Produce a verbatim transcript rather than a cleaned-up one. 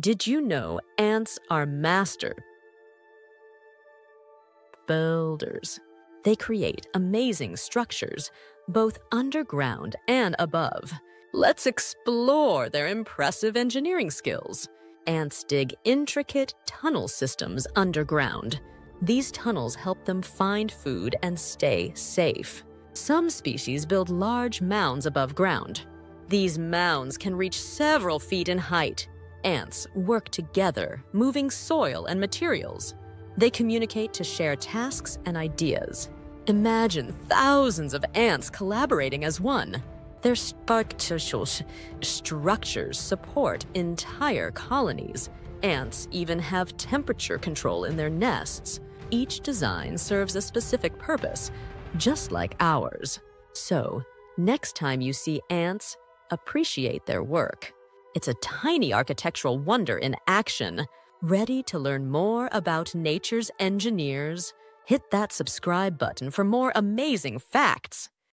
Did you know ants are master builders? They create amazing structures, both underground and above. Let's explore their impressive engineering skills. Ants dig intricate tunnel systems underground. These tunnels help them find food and stay safe. Some species build large mounds above ground. These mounds can reach several feet in height. Ants work together, moving soil and materials. They communicate to share tasks and ideas. Imagine thousands of ants collaborating as one. Their structures support entire colonies. Ants even have temperature control in their nests. Each design serves a specific purpose, just like ours. So, next time you see ants, appreciate their work. It's a tiny architectural wonder in action. Ready to learn more about nature's engineers? Hit that subscribe button for more amazing facts.